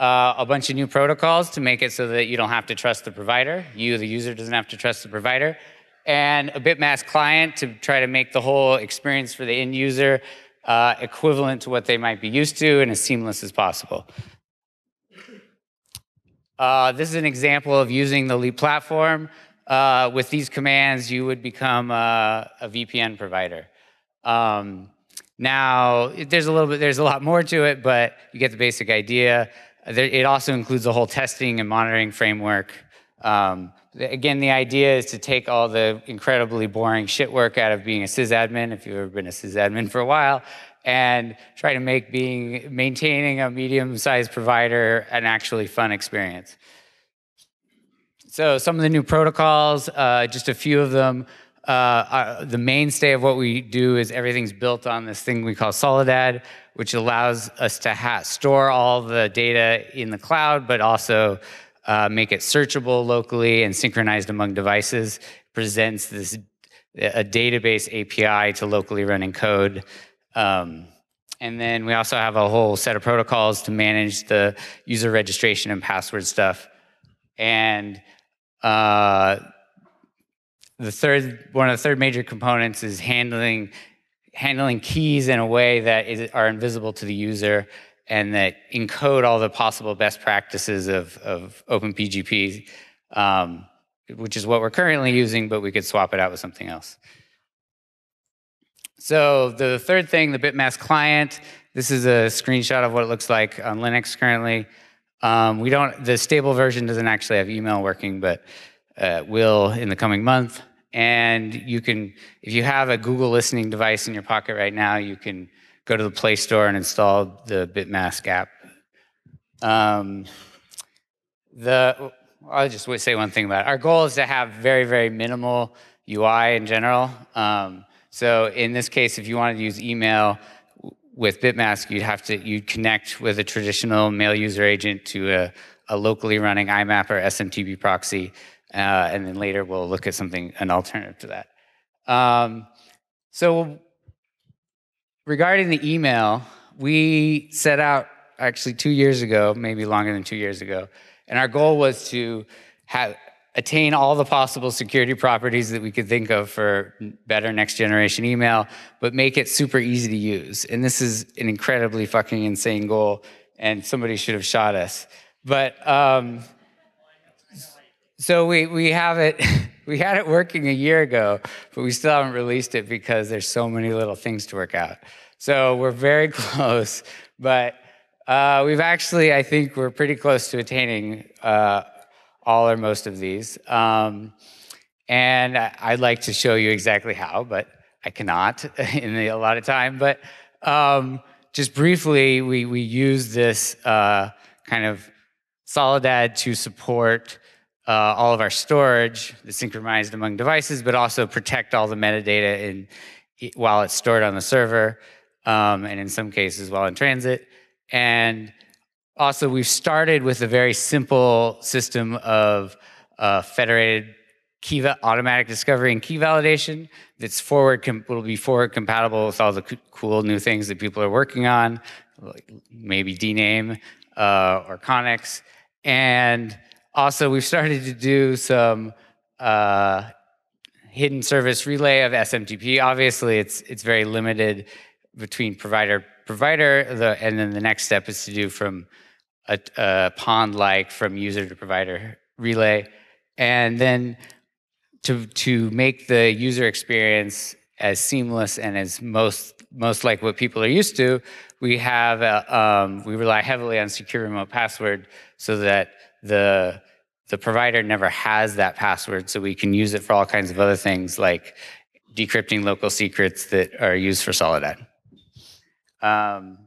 Uh, a bunch of new protocols to make it so that you don't have to trust the provider. You, the user, doesn't have to trust the provider. And a bitmask client to try to make the whole experience for the end user uh, equivalent to what they might be used to and as seamless as possible. Uh, this is an example of using the Leap platform. Uh, with these commands, you would become a, a V P N provider. Um, now, there's a little bit, there's a lot more to it, but you get the basic idea. It also includes a whole testing and monitoring framework. Um, Again, the idea is to take all the incredibly boring shit work out of being a sysadmin, if you've ever been a sysadmin for a while, and try to make being maintaining a medium-sized provider an actually fun experience. So some of the new protocols, uh, just a few of them. Uh, are, the mainstay of what we do is everything's built on this thing we call Solidad, which allows us to ha store all the data in the cloud, but also uh, make it searchable locally and synchronized among devices. It presents this a database A P I to locally running code. Um, and then we also have a whole set of protocols to manage the user registration and password stuff. And uh, the third, one of the third major components is handling handling keys in a way that is, are invisible to the user, and that encode all the possible best practices of, of Open P G P, um, which is what we're currently using, but we could swap it out with something else. So the third thing, the bitmask client. This is a screenshot of what it looks like on Linux currently. Um, we don't. The stable version doesn't actually have email working, but uh, will in the coming month. And you can, if you have a Google listening device in your pocket right now, you can go to the Play Store and install the Bitmask app. Um, the I'll just say one thing about it. Our goal is to have very, very minimal U I in general. Um, so in this case, if you wanted to use email with Bitmask, you'd have to you'd connect with a traditional mail user agent to a, a locally running I MAP or S M T B proxy, uh, and then later we'll look at something an alternative to that. Um, so regarding the email, we set out actually two years ago, maybe longer than two years ago, and our goal was to have attain all the possible security properties that we could think of for better next generation email, but make it super easy to use. And this is an incredibly fucking insane goal, and somebody should have shot us. But um, so we we have it, we had it working a year ago, but we still haven't released it because there's so many little things to work out. So we're very close, but uh, we've actually, I think we're pretty close to attaining uh, all or most of these. Um, and I'd like to show you exactly how, but I cannot in a lot of time. But um, just briefly, we, we use this uh, kind of Solidad to support uh, all of our storage that's synchronized among devices, but also protect all the metadata in, while it's stored on the server, um, and in some cases while in transit. And also, we've started with a very simple system of uh, federated key automatic discovery and key validation that's forward will be forward compatible with all the co cool new things that people are working on, like maybe D NAME uh, or Connex. And also, we've started to do some uh, hidden service relay of S M T P. Obviously, it's it's very limited between provider provider, the, and then the next step is to do from a, a Pond-like from user to provider relay, and then to to make the user experience as seamless and as most most like what people are used to, we have a, um, we rely heavily on secure remote password so that the the provider never has that password, so we can use it for all kinds of other things like decrypting local secrets that are used for Solidad. Um,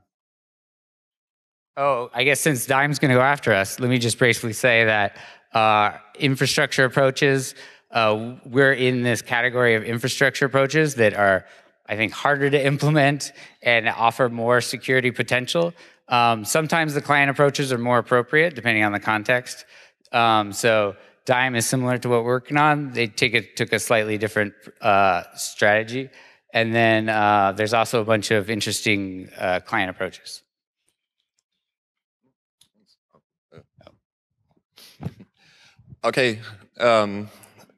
oh, I guess since Dime's going to go after us, let me just briefly say that uh, infrastructure approaches, uh, we're in this category of infrastructure approaches that are, I think, harder to implement and offer more security potential. Um, sometimes the client approaches are more appropriate, depending on the context. Um, so Dime is similar to what we're working on. They take a, took a slightly different uh, strategy. And then uh, there's also a bunch of interesting uh, client approaches. Okay, um,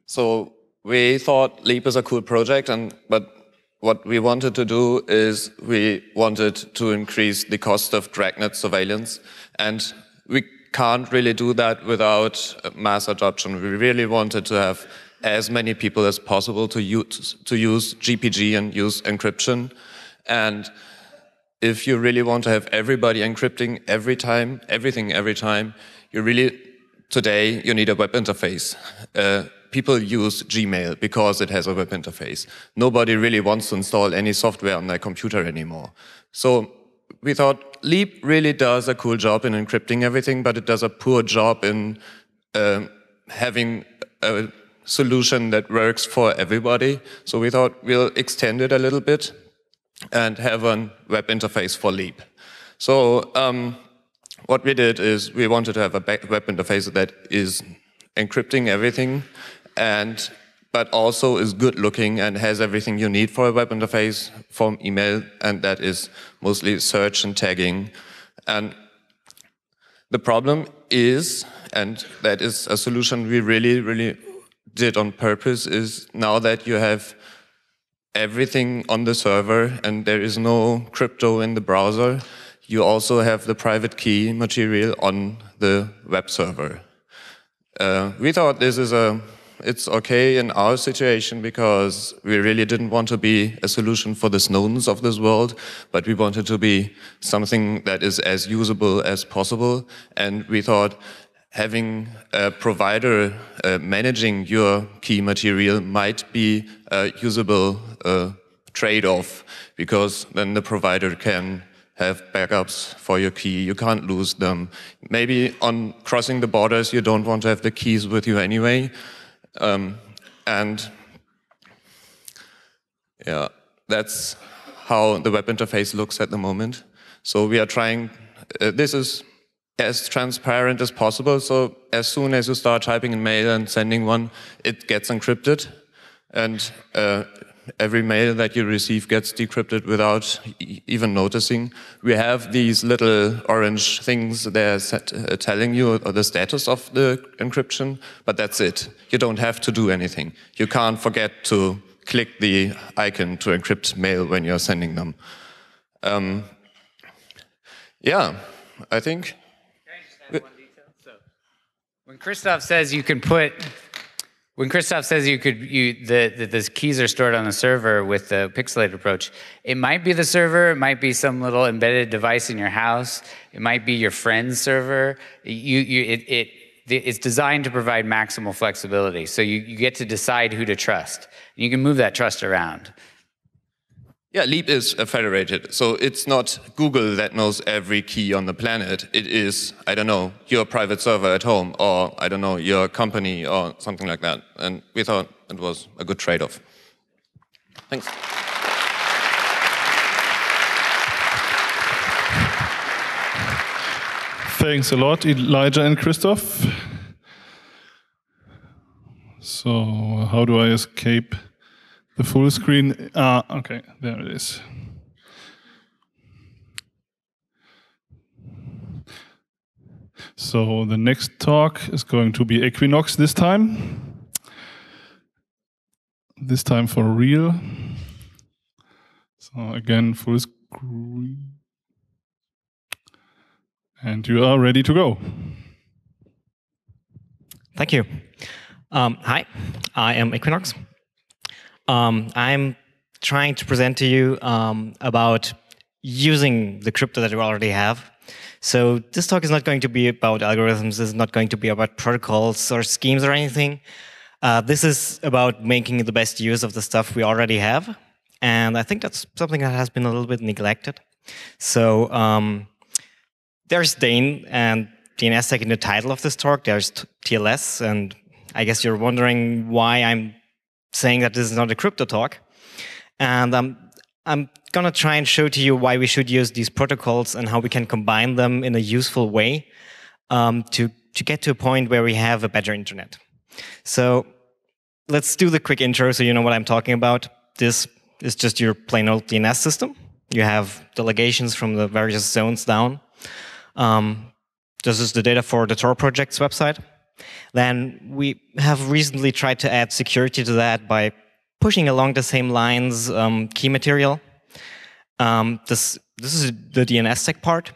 so we thought Leap is a cool project, and but what we wanted to do is we wanted to increase the cost of dragnet surveillance, and we can't really do that without mass adoption. We really wanted to have as many people as possible to use, to use G P G and use encryption. And if you really want to have everybody encrypting every time, everything every time, you really, today, you need a web interface. Uh, people use Gmail because it has a web interface. Nobody really wants to install any software on their computer anymore. So we thought Leap really does a cool job in encrypting everything, but it does a poor job in uh, having a solution that works for everybody. So we thought we'll extend it a little bit and have a web interface for Leap. So um, what we did is we wanted to have a web interface that is encrypting everything, and but also is good looking and has everything you need for a web interface from email, and that is mostly search and tagging. And the problem is, and that is a solution we really, really did on purpose, is now that you have everything on the server and there is no crypto in the browser, you also have the private key material on the web server. Uh, we thought this is a, it's okay in our situation because we really didn't want to be a solution for the Snowdens of this world, but we wanted to be something that is as usable as possible. And we thought having a provider uh, managing your key material might be a usable uh, trade-off, because then the provider can have backups for your key. You can't lose them. Maybe on crossing the borders, you don't want to have the keys with you anyway. Um, and yeah, that's how the web interface looks at the moment. So we are trying, uh, this is as transparent as possible. So as soon as you start typing in mail and sending one, it gets encrypted. And uh, every mail that you receive gets decrypted without e even noticing. We have these little orange things there uh, telling you the status of the encryption, but that's it. You don't have to do anything. You can't forget to click the icon to encrypt mail when you're sending them. Um, yeah, I think. Can I just add one detail? So, when Christoph says you can put When Christoph says you could, you, the, the, the keys are stored on the server with the pixelated approach, it might be the server, it might be some little embedded device in your house, it might be your friend's server. You, you, it, it, it's designed to provide maximal flexibility, so you, you get to decide who to trust. And you can move that trust around. Yeah, Leap is federated, so it's not Google that knows every key on the planet. It is, I don't know, your private server at home, or I don't know, your company, or something like that. And we thought it was a good trade-off. Thanks. Thanks a lot, Elijah and Christoph. So, how do I escape the full screen? Ah, uh, okay, there it is. So the next talk is going to be Equinox this time. This time for real. So again, full screen. And you are ready to go. Thank you. Um, hi, I am Equinox. Um, I'm trying to present to you um, about using the crypto that we already have. So this talk is not going to be about algorithms. This is not going to be about protocols or schemes or anything. Uh, this is about making the best use of the stuff we already have. And I think that's something that has been a little bit neglected. So um, there's D N and D N S sec in the title of this talk. There's T L S. And I guess you're wondering why I'm saying that this is not a crypto talk. And um, I'm going to try and show to you why we should use these protocols and how we can combine them in a useful way um, to, to get to a point where we have a better internet. So let's do the quick intro so you know what I'm talking about. This is just your plain old D N S system. You have delegations from the various zones down. Um, this is the data for the Tor project's website. Then we have recently tried to add security to that by pushing along the same lines um, key material. Um, this, this is the D N S sec part.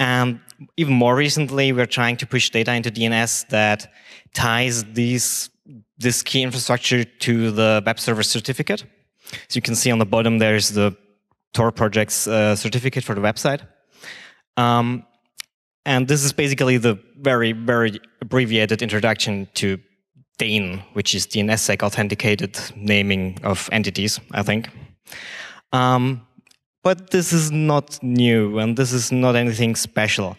And even more recently, we're trying to push data into D N S that ties these, this key infrastructure to the web server certificate. So you can see on the bottom, there's the Tor project's uh, certificate for the website. Um, And this is basically the very, very abbreviated introduction to D A N, which is the DNSSEC authenticated naming of entities, I think. Um, but this is not new, and this is not anything special.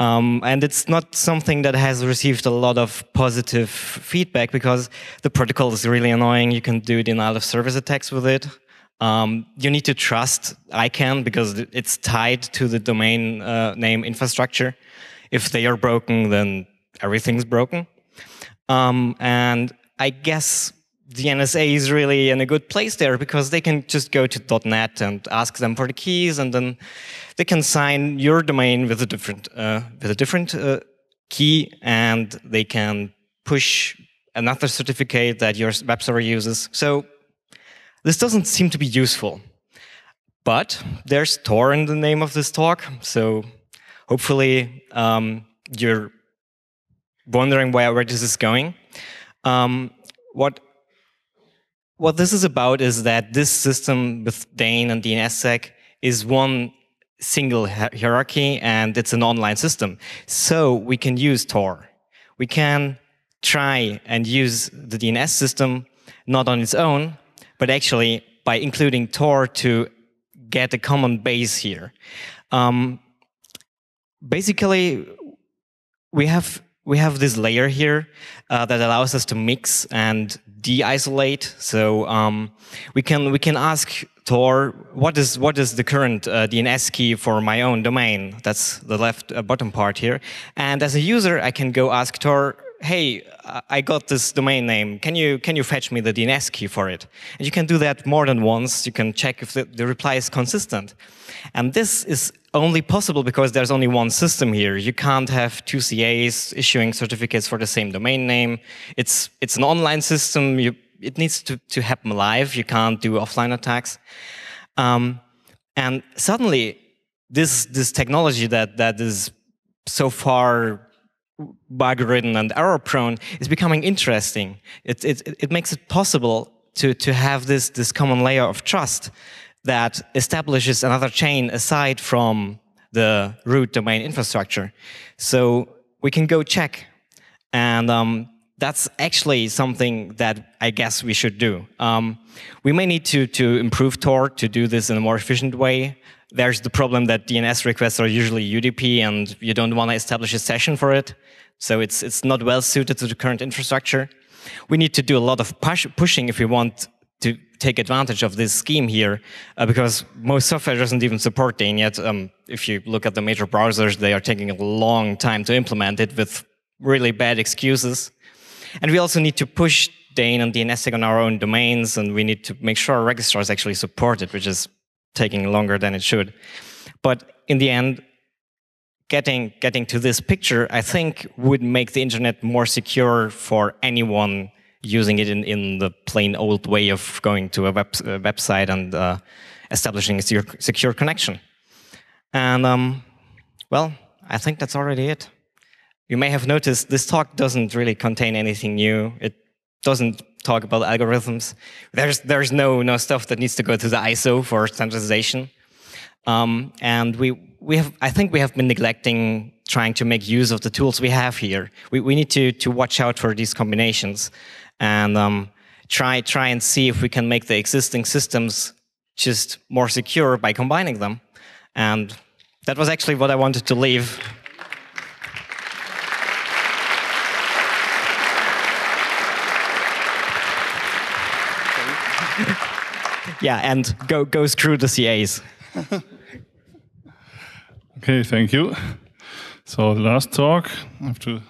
Um, and it's not something that has received a lot of positive feedback, because the protocol is really annoying. You can do denial of service attacks with it. Um, you need to trust ICANN because it's tied to the domain uh, name infrastructure. If they are broken, then everything's broken. Um, and I guess the N S A is really in a good place there, because they can just go to .net and ask them for the keys, and then they can sign your domain with a different uh, with a different uh, key, and they can push another certificate that your web server uses. So this doesn't seem to be useful. But there's Tor in the name of this talk, so hopefully um, you're wondering where, where this is going. Um, what what this is about is that this system with D A N and DNSSEC is one single hierarchy, and it's an online system. So we can use Tor. We can try and use the D N S system not on its own, but actually by including Tor to get a common base here. Um, basically, we have we have this layer here uh, that allows us to mix and de-isolate. So um, we can we can ask Tor, what is what is the current uh, D N S key for my own domain? That's the left uh, bottom part here. And as a user, I can go ask Tor, hey, I got this domain name. Can you can you fetch me the D N S key for it? And you can do that more than once. You can check if the, the reply is consistent. And this is only possible because there's only one system here. You can't have two C As issuing certificates for the same domain name. It's it's an online system. You, it needs to to happen live. You can't do offline attacks. Um, and suddenly, this this technology that that is so far bug-ridden and error-prone is becoming interesting. It, it, it makes it possible to, to have this, this common layer of trust that establishes another chain aside from the root domain infrastructure. So we can go check. And um, that's actually something that I guess we should do. Um, we may need to, to improve Tor to do this in a more efficient way. There's the problem that D N S requests are usually U D P, and you don't want to establish a session for it. So it's it's not well suited to the current infrastructure. We need to do a lot of push, pushing if we want to take advantage of this scheme here, uh, because most software doesn't even support D N yet. Um, if you look at the major browsers, they are taking a long time to implement it with really bad excuses. And we also need to push D N and DNSSEC on our own domains, and we need to make sure our registrars actually support it, which is taking longer than it should. But in the end, getting getting to this picture, I think, would make the internet more secure for anyone using it in, in the plain old way of going to a, web, a website and uh, establishing a secure connection. And, um, well, I think that's already it. You may have noticed this talk doesn't really contain anything new. It doesn't talk about algorithms. There's there's no no stuff that needs to go to the I S O for standardization, um, and we we have I think we have been neglecting trying to make use of the tools we have here. We we need to to watch out for these combinations, and um, try try and see if we can make the existing systems just more secure by combining them. And that was actually what I wanted to leave. Yeah, and go go screw the C As. Okay, thank you. So the last talk, I have to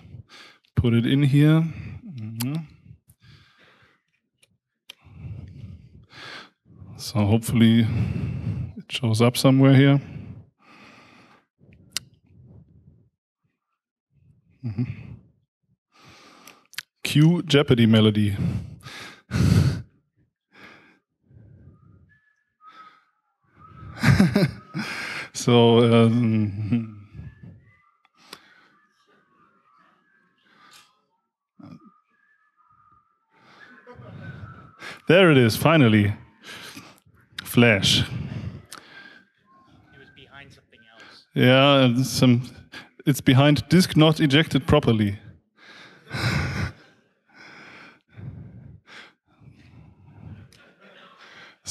put it in here. Mm-hmm. So hopefully it shows up somewhere here. Mm-hmm. Cue Jeopardy melody. So, um, there it is, finally. Flash. It was behind something else. Yeah, it's, some, it's behind disk not ejected properly.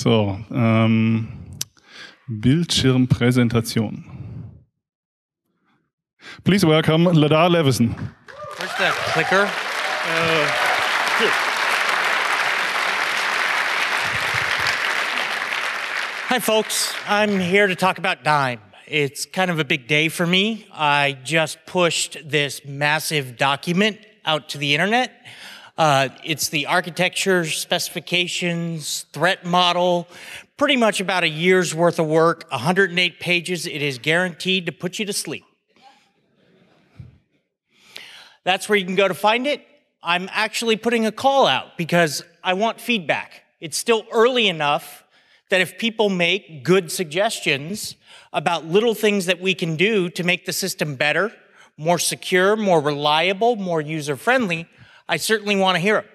So, ähm, Bildschirmpräsentation. Please welcome Ladar Levison. Where's that clicker? Uh, Hi folks, I'm here to talk about DIME. It's kind of a big day for me. I just pushed this massive document out to the internet. Uh, it's the architecture, specifications, threat model, pretty much about a year's worth of work, one hundred eight pages. It is guaranteed to put you to sleep. That's where you can go to find it. I'm actually putting a call out because I want feedback. It's still early enough that if people make good suggestions about little things that we can do to make the system better, more secure, more reliable, more user-friendly, I certainly want to hear them.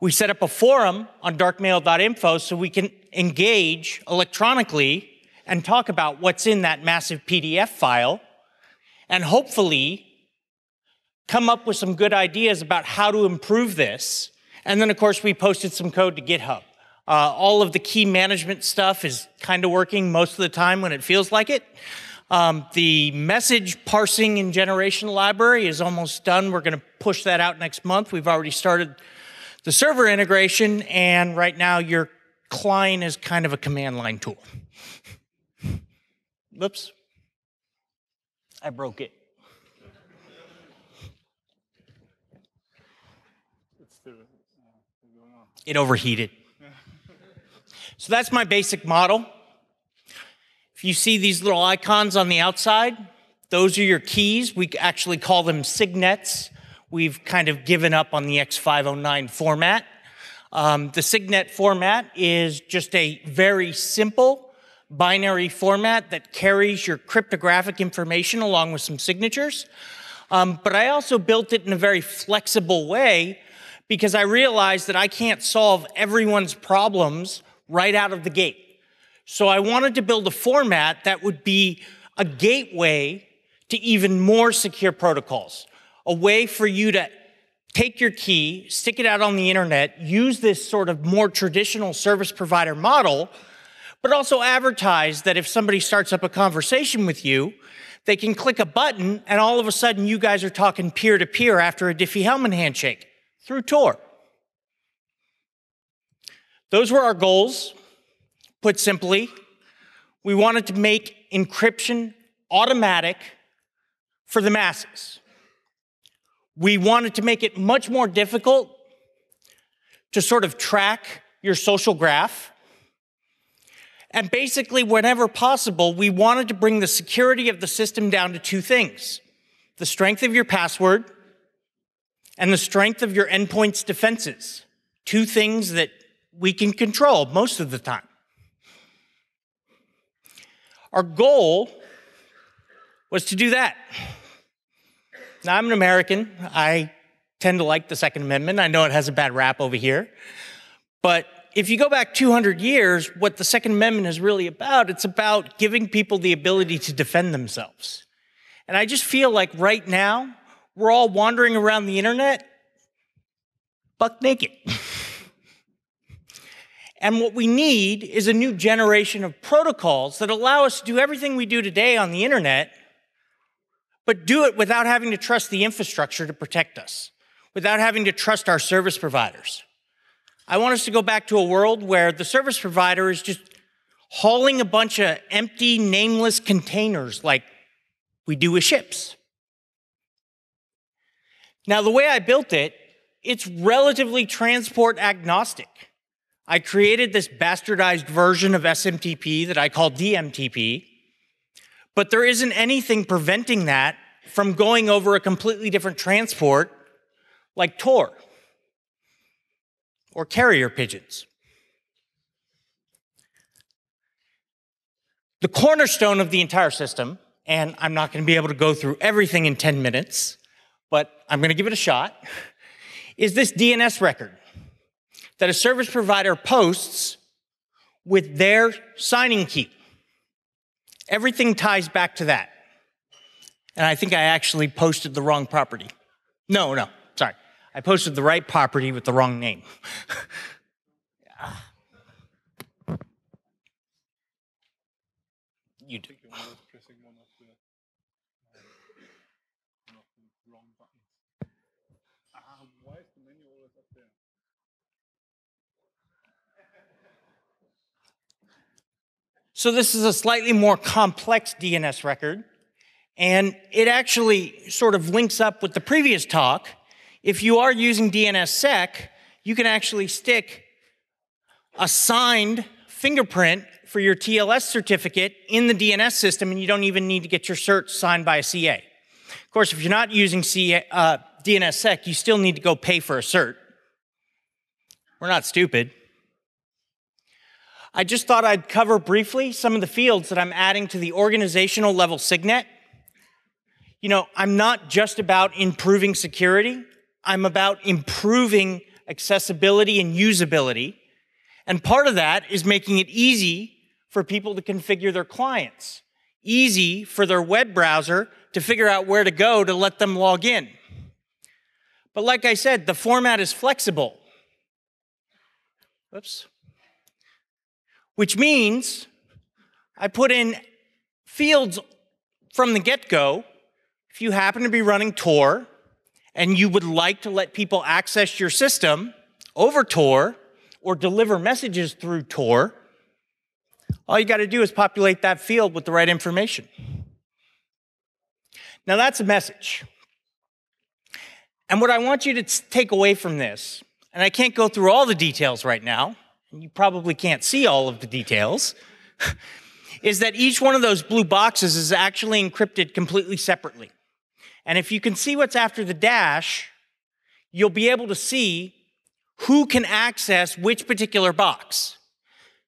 We set up a forum on darkmail dot info so we can engage electronically and talk about what's in that massive P D F file and hopefully come up with some good ideas about how to improve this. And then, of course, we posted some code to GitHub. Uh, all of the key management stuff is kind of working most of the time when it feels like it. Um, the message parsing and generation library is almost done. We're going to push that out next month. We've already started the server integration, and right now your client is kind of a command line tool. Whoops. I broke it. It overheated. So that's my basic model. If you see these little icons on the outside, those are your keys. We actually call them signets. We've kind of given up on the X five oh nine format. Um, the signet format is just a very simple binary format that carries your cryptographic information along with some signatures. Um, but I also built it in a very flexible way because I realized that I can't solve everyone's problems right out of the gate. So I wanted to build a format that would be a gateway to even more secure protocols, a way for you to take your key, stick it out on the internet, use this sort of more traditional service provider model, but also advertise that if somebody starts up a conversation with you, they can click a button and all of a sudden you guys are talking peer-to-peer after a Diffie-Hellman handshake through Tor. Those were our goals. Put simply, we wanted to make encryption automatic for the masses. We wanted to make it much more difficult to sort of track your social graph. And basically, whenever possible, we wanted to bring the security of the system down to two things: the strength of your password and the strength of your endpoint's defenses, two things that we can control most of the time. Our goal was to do that. Now, I'm an American. I tend to like the Second Amendment. I know it has a bad rap over here. But if you go back two hundred years, what the Second Amendment is really about, it's about giving people the ability to defend themselves. And I just feel like right now, we're all wandering around the internet buck naked. And what we need is a new generation of protocols that allow us to do everything we do today on the internet, but do it without having to trust the infrastructure to protect us, without having to trust our service providers. I want us to go back to a world where the service provider is just hauling a bunch of empty, nameless containers like we do with ships. Now, the way I built it, it's relatively transport agnostic. I created this bastardized version of S M T P that I call D M T P, but there isn't anything preventing that from going over a completely different transport like Tor or carrier pigeons. The cornerstone of the entire system, and I'm not going to be able to go through everything in ten minutes, but I'm going to give it a shot, is this D N S record that a service provider posts with their signing key. Everything ties back to that. And I think I actually posted the wrong property. No, no, sorry. I posted the right property with the wrong name. hitting one of the, um, one of the wrong buttons. Ah, why is the menu always up there? So this is a slightly more complex D N S record, and it actually sort of links up with the previous talk. If you are using DNSSEC, you can actually stick a signed fingerprint for your T L S certificate in the D N S system, and you don't even need to get your cert signed by a C A. Of course, if you're not using C A, uh, DNSSEC, you still need to go pay for a cert. We're not stupid. I just thought I'd cover briefly some of the fields that I'm adding to the organizational level Signet. You know, I'm not just about improving security. I'm about improving accessibility and usability. And part of that is making it easy for people to configure their clients, easy for their web browser to figure out where to go to let them log in. But like I said, the format is flexible. Oops. Which means I put in fields from the get-go. If you happen to be running Tor and you would like to let people access your system over Tor or deliver messages through Tor, all you got to do is populate that field with the right information. Now that's a message. And what I want you to take away from this, and I can't go through all the details right now, you probably can't see all of the details, is that each one of those blue boxes is actually encrypted completely separately. And if you can see what's after the dash, you'll be able to see who can access which particular box.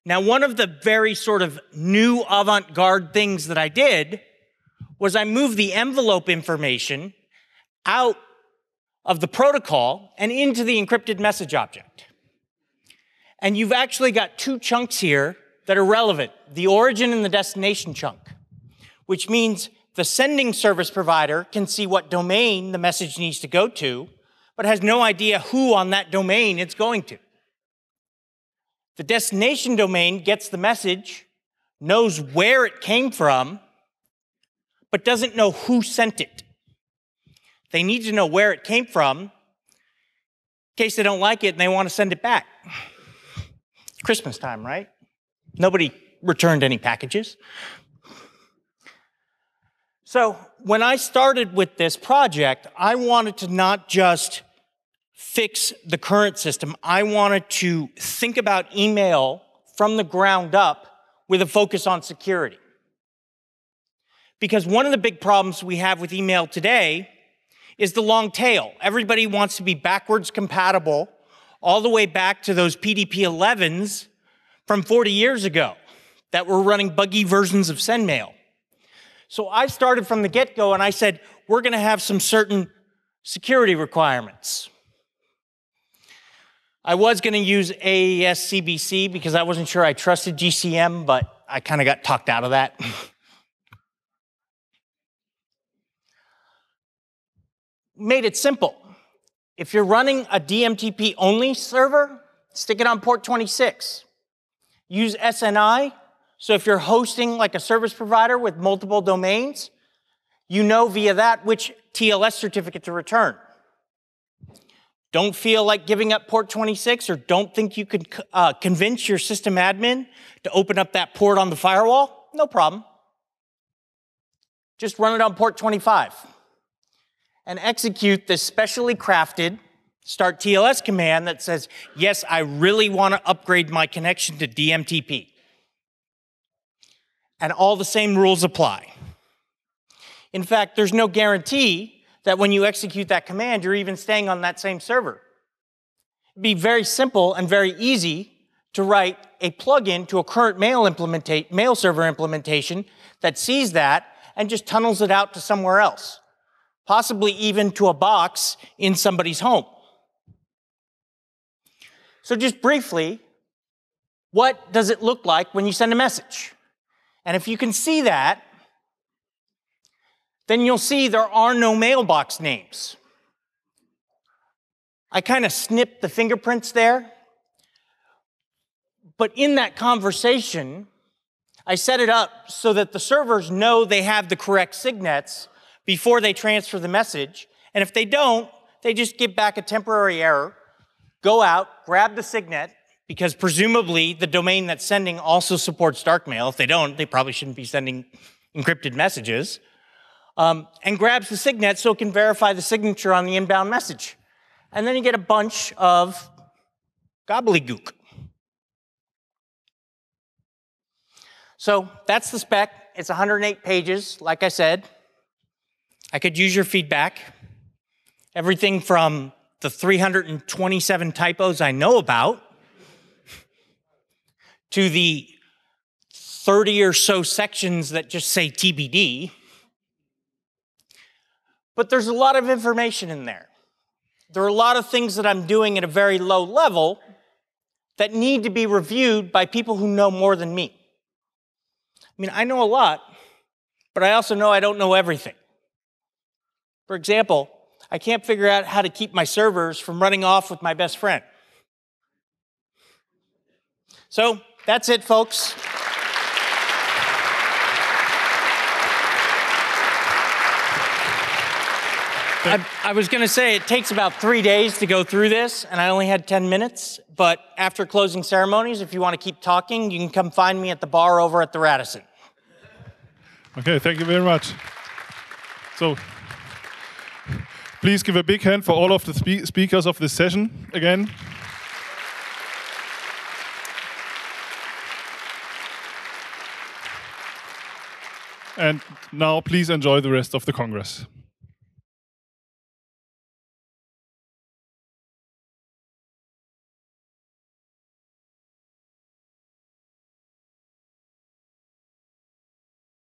Now, one of the very sort of new avant-garde things that I did was I moved the envelope information out of the protocol and into the encrypted message object. And you've actually got two chunks here that are relevant, the origin and the destination chunk, which means the sending service provider can see what domain the message needs to go to, but has no idea who on that domain it's going to. The destination domain gets the message, knows where it came from, but doesn't know who sent it. They need to know where it came from in case they don't like it and they want to send it back. Christmas time, right? Nobody returned any packages. So when I started with this project, I wanted to not just fix the current system. I wanted to think about email from the ground up with a focus on security. Because one of the big problems we have with email today is the long tail. Everybody wants to be backwards compatible all the way back to those P D P elevens from forty years ago that were running buggy versions of SendMail. So I started from the get-go and I said, we're going to have some certain security requirements. I was going to use A E S C B C because I wasn't sure I trusted G C M, but I kind of got talked out of that. Made it simple. If you're running a D M T P-only server, stick it on port twenty-six. Use S N I, so if you're hosting like a service provider with multiple domains, you know via that which T L S certificate to return. Don't feel like giving up port twenty-six, or don't think you could uh, convince your system admin to open up that port on the firewall? No problem. Just run it on port twenty-five. And execute this specially crafted start T L S command that says, yes, I really want to upgrade my connection to D M T P. And all the same rules apply. In fact, there's no guarantee that when you execute that command, you're even staying on that same server. It'd be very simple and very easy to write a plugin to a current mail, implementa- mail server implementation that sees that and just tunnels it out to somewhere else, possibly even to a box in somebody's home. So just briefly, what does it look like when you send a message? And if you can see that, then you'll see there are no mailbox names. I kind of snipped the fingerprints there, but in that conversation, I set it up so that the servers know they have the correct signets before they transfer the message. And if they don't, they just get back a temporary error, go out, grab the signet, because presumably the domain that's sending also supports darkmail. If they don't, they probably shouldn't be sending encrypted messages. Um, and grabs the signet so it can verify the signature on the inbound message. And then you get a bunch of gobbledygook. So that's the spec. It's one hundred eight pages, like I said. I could use your feedback. Everything from the three hundred twenty-seven typos I know about to the thirty or so sections that just say T B D. But there's a lot of information in there. There are a lot of things that I'm doing at a very low level that need to be reviewed by people who know more than me. I mean, I know a lot, but I also know I don't know everything. For example, I can't figure out how to keep my servers from running off with my best friend. So that's it, folks. I, I was going to say it takes about three days to go through this, and I only had ten minutes. But after closing ceremonies, if you want to keep talking, you can come find me at the bar over at the Radisson. Okay, thank you very much. So please give a big hand for all of the spe speakers of this session again. And now please enjoy the rest of the Congress.